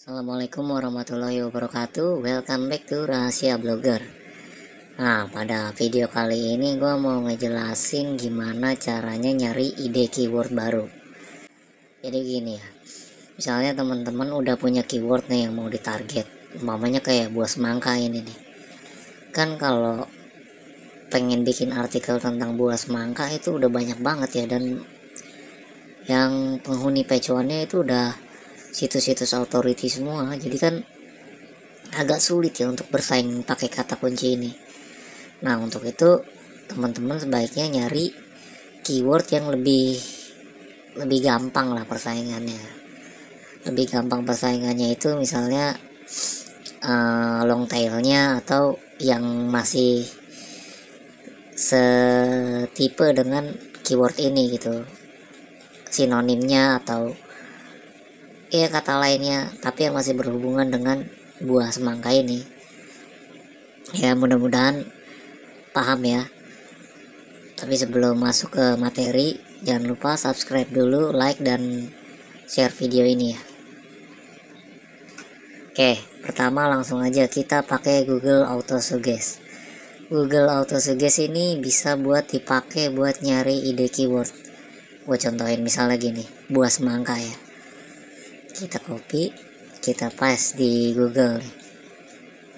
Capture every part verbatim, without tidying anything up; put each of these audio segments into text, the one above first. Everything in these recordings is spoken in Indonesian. Assalamualaikum warahmatullahi wabarakatuh. Welcome back to Rahasia Blogger. Nah, pada video kali ini gue mau ngejelasin gimana caranya nyari ide keyword baru. Jadi gini ya, misalnya teman-teman udah punya keyword nih yang mau ditarget, umpamanya kayak buah semangka ini nih. Kan kalau pengen bikin artikel tentang buah semangka itu udah banyak banget ya, dan yang penghuni pecuannya itu udah situs-situs authority semua, jadi kan agak sulit ya untuk bersaing pakai kata kunci ini. Nah, untuk itu teman-teman sebaiknya nyari keyword yang lebih lebih gampang lah persaingannya. Lebih gampang persaingannya itu misalnya uh, long tailnya atau yang masih setipe dengan keyword ini gitu, sinonimnya atau ya kata lainnya, tapi yang masih berhubungan dengan buah semangka ini. Ya, mudah-mudahan paham ya. Tapi sebelum masuk ke materi, jangan lupa subscribe dulu, like dan share video ini ya. Oke, pertama langsung aja kita pakai Google Autosuggest. Google Autosuggest ini bisa buat dipakai buat nyari ide keyword. Gue contohin misalnya gini, buah semangka ya. Kita copy, kita paste di Google.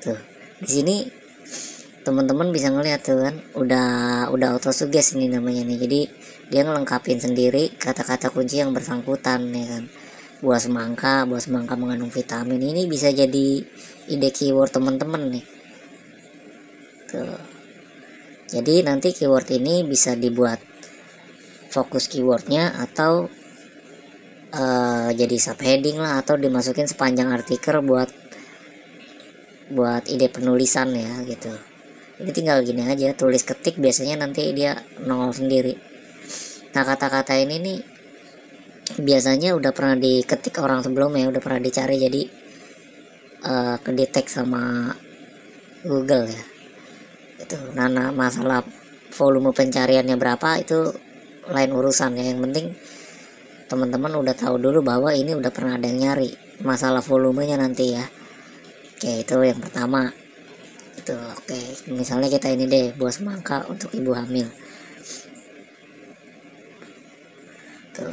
Tuh, di sini teman-teman bisa ngeliat tuh kan, udah udah autosuggest ini namanya nih. Jadi dia ngelengkapin sendiri kata-kata kunci yang bersangkutan ya kan. Buah semangka, buah semangka mengandung vitamin. Ini bisa jadi ide keyword teman-teman nih. Tuh. Jadi nanti keyword ini bisa dibuat fokus keywordnya atau Uh, jadi subheading lah, atau dimasukin sepanjang artikel buat buat ide penulisan ya gitu. Ini tinggal gini aja, tulis ketik, biasanya nanti dia nongol sendiri. Nah, kata-kata ini nih biasanya udah pernah diketik orang sebelumnya, udah pernah dicari, jadi uh, kedetek sama Google ya gitu. Nah, nah masalah volume pencariannya berapa itu lain urusan ya, yang penting teman-teman udah tahu dulu bahwa ini udah pernah ada yang nyari. Masalah volumenya nanti ya. Oke, itu yang pertama. Itu oke. Misalnya kita ini deh, buah semangka untuk ibu hamil. Tuh.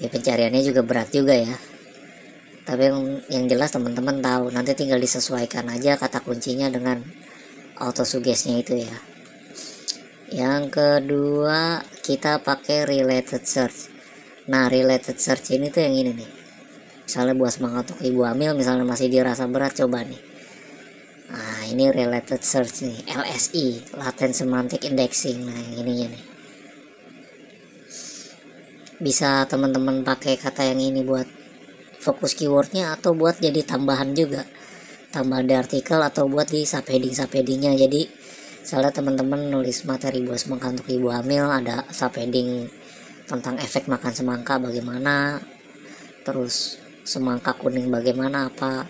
Ya, pencariannya juga berat juga ya. Tapi yang, yang jelas teman-teman tahu. Nanti tinggal disesuaikan aja kata kuncinya dengan autosuggest-nya itu ya. Yang kedua, kita pakai related search. Nah, related search ini tuh yang ini nih. Misalnya buah semangka untuk ibu hamil, misalnya masih dirasa berat, coba nih. Nah, ini related search nih, L S I, latent semantic indexing. Nah, yang ininya nih. Bisa teman-teman pakai kata yang ini buat fokus keywordnya atau buat jadi tambahan juga. Tambah di artikel atau buat di subheading-subheadingnya. Jadi misalnya teman-teman nulis materi buah semangka untuk ibu hamil, ada subheading tentang efek makan semangka bagaimana, terus semangka kuning bagaimana, apa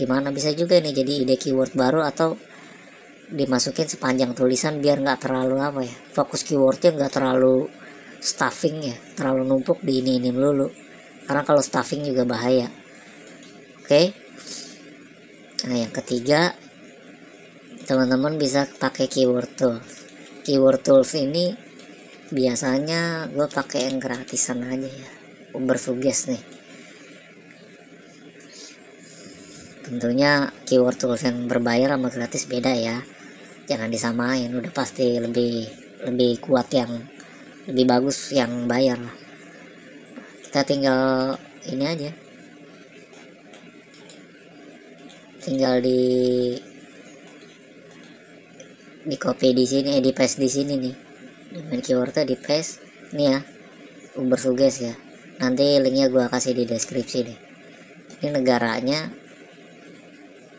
gimana, bisa juga nih jadi ide keyword baru atau dimasukin sepanjang tulisan biar nggak terlalu apa ya, fokus keywordnya nggak terlalu stuffing ya, terlalu numpuk di ini ini melulu, karena kalau stuffing juga bahaya. Oke, nah yang ketiga, teman-teman bisa pakai keyword tool. Keyword tools ini biasanya gue pakai yang gratisan aja ya, Ubersuggest nih. Tentunya keyword tools yang berbayar sama gratis beda ya, jangan disamain, udah pasti lebih lebih kuat yang lebih bagus yang bayar lah. Kita tinggal ini aja, tinggal di di copy di sini, eh, di paste di sini nih, dengan keywordnya di paste ini ya, Ubersuggest ya. Nanti linknya gua kasih di deskripsi deh. Ini negaranya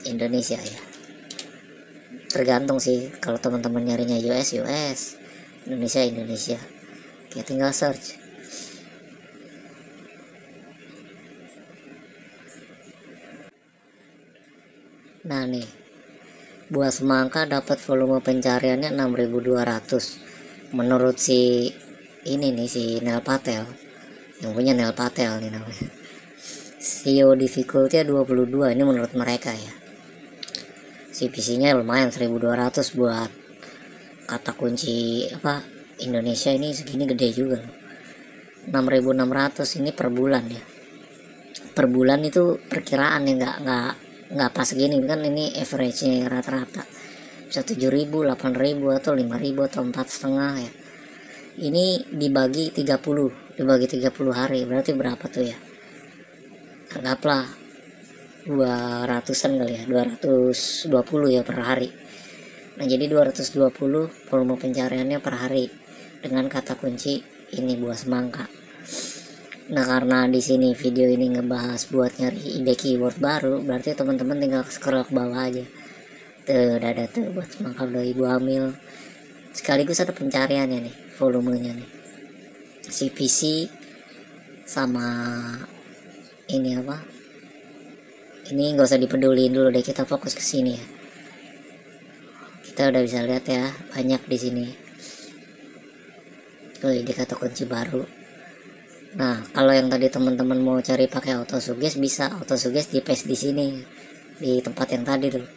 Indonesia ya, tergantung sih, kalau teman-teman nyarinya U S U S, Indonesia Indonesia. Oke, tinggal search. Nah nih, buah semangka dapat volume pencariannya enam ribu dua ratus menurut si ini nih, si Neil Patel, yang punya Neil Patel nih namanya. S E O difficulty-nya dua puluh dua, ini menurut mereka ya. C P C-nya lumayan seribu dua ratus buat kata kunci apa Indonesia, ini segini gede juga loh. enam ribu enam ratus ini per bulan ya. Per bulan itu perkiraan ya, nggak nggak nggak pas gini kan, ini average-nya rata-rata bisa tujuh ribu, delapan ribu atau lima ribu atau empat koma lima ya. Ini dibagi tiga puluh, dibagi tiga puluh hari berarti berapa tuh ya? Anggaplah dua ratusan kali ya, dua ratus dua puluh ya per hari. Nah jadi dua ratus dua puluh volume pencariannya per hari dengan kata kunci ini buah semangka. Nah karena di sini video ini ngebahas buat nyari ide keyword baru, berarti teman-teman tinggal scroll ke bawah aja. Tuh udah ada tuh buat semangka, udah ibu hamil. Sekaligus ada pencariannya nih, volumenya nih. C P C sama ini apa ini nggak usah dipeduliin dulu deh, kita fokus ke sini ya. Kita udah bisa lihat ya, banyak di sini tuh ide kata kunci baru. Nah kalau yang tadi teman-teman mau cari pakai Autosuggest, bisa Autosuggest di paste di sini di tempat yang tadi tuh,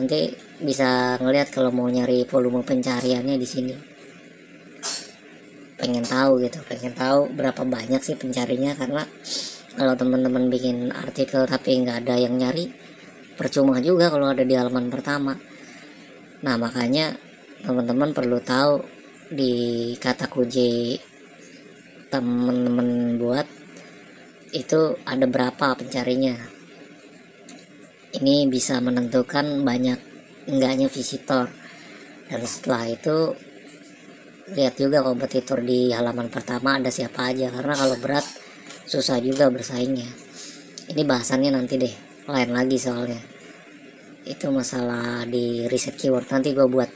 nanti bisa ngelihat kalau mau nyari volume pencariannya di sini, pengen tahu gitu, pengen tahu berapa banyak sih pencarinya. Karena kalau teman-teman bikin artikel tapi nggak ada yang nyari, percuma juga kalau ada di halaman pertama. Nah makanya teman-teman perlu tahu di kata kunci teman-teman buat itu ada berapa pencarinya. Ini bisa menentukan banyak enggaknya visitor. Dan setelah itu lihat juga kompetitor di halaman pertama ada siapa aja, karena kalau berat susah juga bersaingnya. Ini bahasannya nanti deh, lain lagi soalnya. Itu masalah di riset keyword, nanti gue buat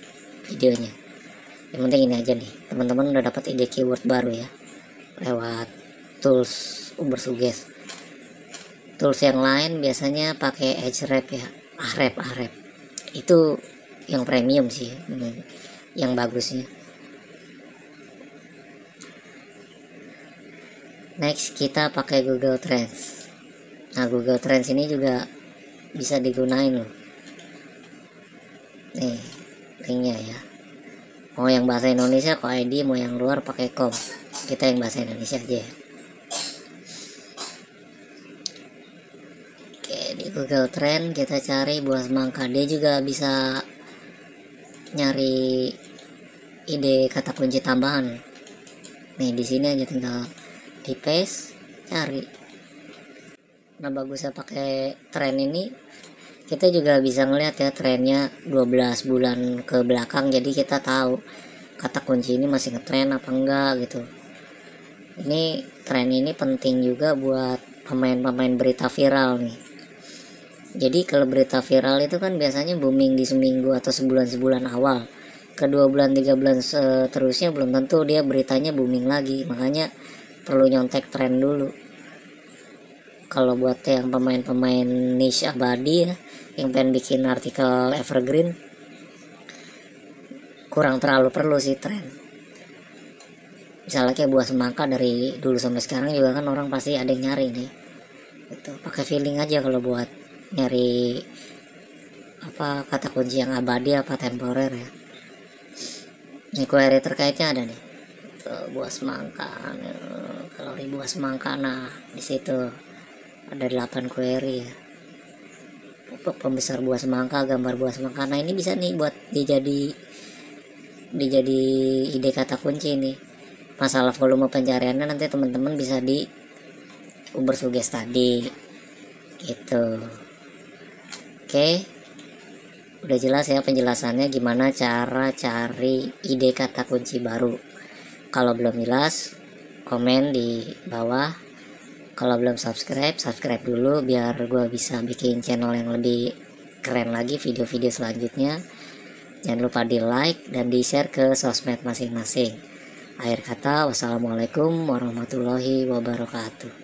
videonya. Yang penting ini aja nih, teman-teman udah dapat ide keyword baru ya lewat tools Ubersuggest. Tools yang lain biasanya pakai ahrefs ya, ahrefs ahrefs. Itu yang premium sih, hmm, yang bagusnya. Next kita pakai Google Trends. Nah Google Trends ini juga bisa digunain loh. Nih linknya ya. Mau yang bahasa Indonesia kok I D, mau yang luar pakai com. Kita yang bahasa Indonesia aja ya. Oke di Google Trends kita cari buah semangka. Dia juga bisa nyari ide kata kunci tambahan. Nih di sini aja tinggal di paste cari. Nah bagusnya pakai tren ini, kita juga bisa ngelihat ya trennya dua belas bulan ke belakang, jadi kita tahu kata kunci ini masih ngetren apa enggak gitu. Ini tren ini penting juga buat pemain-pemain berita viral nih. Jadi kalau berita viral itu kan biasanya booming di seminggu atau sebulan-sebulan awal, kedua bulan tiga bulan seterusnya belum tentu dia beritanya booming lagi, makanya perlu nyontek tren dulu. Kalau buat yang pemain-pemain niche abadi ya, yang pengen bikin artikel evergreen, kurang terlalu perlu sih tren. Misalnya kayak buah semangka, dari dulu sampai sekarang juga kan orang pasti ada yang nyari nih. Itu pakai feeling aja kalau buat nyari apa kata kunci yang abadi apa temporer ya. Ini query terkaitnya ada nih. Buah semangka, kalau buah semangka, nah di situ ada delapan query ya. Pembesar buah semangka, gambar buah semangka. Nah ini bisa nih buat dijadi dijadi ide kata kunci nih. Masalah volume pencariannya nanti teman-teman bisa di Ubersuggest tadi gitu. Oke, udah jelas ya penjelasannya gimana cara cari ide kata kunci baru. Kalau belum jelas, komen di bawah. Kalau belum subscribe, subscribe dulu biar gue bisa bikin channel yang lebih keren lagi video-video selanjutnya. Jangan lupa di like dan di share ke sosmed masing-masing. Akhir kata, wassalamualaikum warahmatullahi wabarakatuh.